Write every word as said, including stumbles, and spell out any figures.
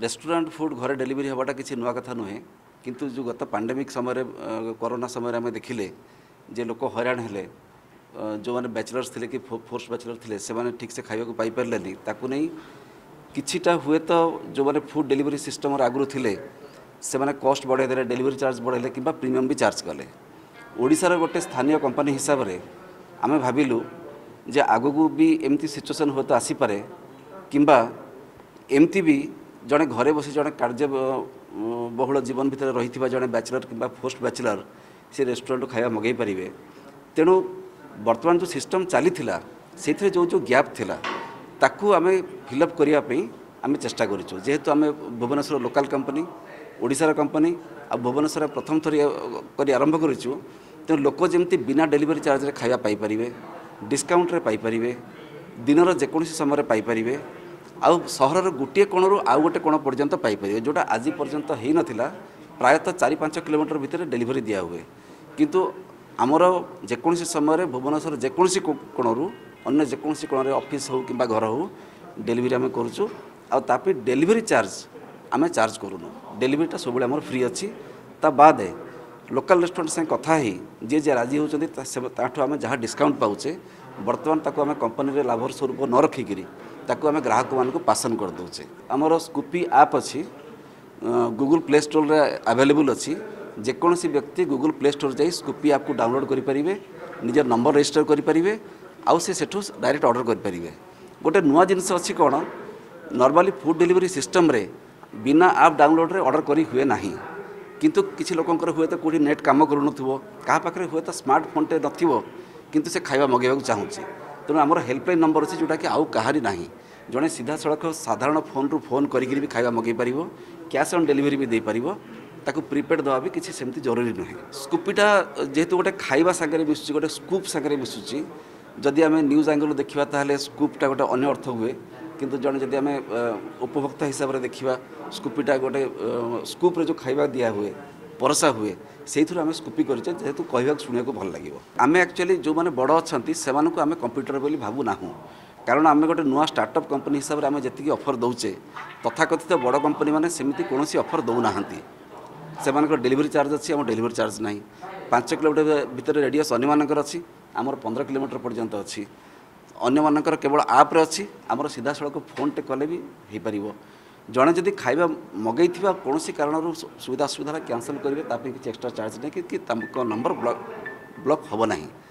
Restaurant food घरे delivery होवाटा किसी नुआ कथा नुहे किंतु जो गत पैंडेमिक समय कोरोना समय आम देखिले जे लोक हैरान हेले जो माने बैचलर्स थिले कि फोर्स बैचलर थिले से माने ठीक से खाइबा को पाई परलेनी ताकू नहीं किछिटा हुए तो जो माने फूड डेलीवरी सिस्टम आगुरु थिले से माने कॉस्ट बढ़ाई देले डेलीवरी चार्ज बढ़ाइले किबा प्रीमियम भी चार्ज कले। ओडिसा गोटे स्थानीय कंपनी हिसाब रे आमे भाबिलु जे आगुकु भी एमती सिचुएशन होत आसी पारे किबा एमती भी जड़े घरे बसी जड़े कार्य बहुल जीवन भितर रही जड़े बैचलर किबा पोस्ट बैचलर से रेस्टोरेंट खाइबा मगेई परिवे। तेणु वर्तमान जो सिस्टम चली से जो जो गैप थिला ताकू आमे फिलअप करिया पई आमे चेष्टा करिछु जेहेतु आमे Bhubaneswar local company Odisha company आ भुवनेश्वर प्रथम थरी करी आरंभ करिछु। तेणु लोक जेमती बिना डेलीवरी चार्ज रे खाइबा पाई परिवे डिस्काउंट रे पाई परिवे दिनर जेकोसी समय पाई परिवे आउ सहर गोटे कोणरू आउ गोटे कोण पर्यंत पाई परिवे जोटा आज पर्यंत हे नथिला प्रायतः चारि पाँच किलोमीटर भितर डेलीवरी दिया हुए किंतु आमर जेकोसी समय भुवनेश्वर जेकोसी कोणरू अन्य जेकोसी कोण ऑफिस हो कि घर हो डेलीवरी आम करूँ आउ डेलीवरी चार्ज आम चार्ज करूँ डेलीवरीटा सब आम फ्री अच्छी। ता बाद लोकल रेस्टोरेंट संगे कथा ही जे जे राजी होती आम जहाँ डिस्काउंट पाचे बर्तमान ताको आम कंपनी लाभर स्वरूप न रखिकी ताको आम ग्राहक मानक पासन कर दोचे। आमर स्कूपी आप अच्छी गूगल प्ले स्टोर अवेलेबल अच्छी जेकोसी व्यक्ति गूगल प्ले स्टोर जाई स्कूपी आप को डाउनलोड करें निजर नंबर रजिस्टर करें आउ से सेठू डायरेक्ट ऑर्डर करें। गोटे नुआ जिनस अच्छी कौन नॉर्मली फूड डिलीवरी सिस्टम रे बिना आप डाउनलोड रे ऑर्डर करी हुए ना किंतु किसी लोकंकर हुए तो कोठी नेट काम करूनो क्या पाखे हुए तो स्मार्टफोन टे नथिबो किंतु से खाइबा मगेबाक चाहूँगी। तेणु आमर हेल्पलाइन नंबर अच्छी जोटा कि आउ कहारी नाही जड़े सीधा सड़क साधारण फोन रु फोन करी भी खाइबा मगे पारिबो कैश ऑन डिलीवरी भी दे पारिबो ताकू प्रिपेड दवा भी किसी सेमती जरूरी नुहे। स्कूपीटा जेहेतु गोटे खाइबा सागर मिसुची गोटे स्कूप सागर मिसुची जदि आम न्यूज आंगल देखा ताहले स्कूपटा गोटे अन्य अर्थ हुए किंतु जड़े जदि आम उपभोक्ता हिसाब से देखा स्कूपीटा गोटे स्कूप रे जो खाइबा दिया हुए परसा हुए से आम स्कूपी करचे जेहेतु कहवाक शुणा भल लगे। आम एक्चुअली जो मैंने बड़ अच्छा से आम कंप्यूटर बोली भावुना कारण आम गोटे नुआ स्टार्टअप कंपनी हिसाब से आम जी ऑफर दौचे तथाकथित बड़ कंपनी मैंने सेमती कौन ऑफर दौना से डिलीवरी चार्ज अच्छी आम डिलीवरी चार्ज ना पांच किलोमीटर भितर रेडियस अन्य मानकर अच्छी आमर पंद्रह किलोमीटर पर्यंत अच्छी अन्य मानकर केवल आप्रे अच्छी आमर सीधा सड़क फोन टे कले भी हो पार जड़े जदि खाइबा मगई कौन कारण सुविधा असुविधा कैंसल करेंगे किसी एक्स्ट्रा चार्ज नहीं कि नंबर ब्लॉक ब्लॉक होबो नहीं।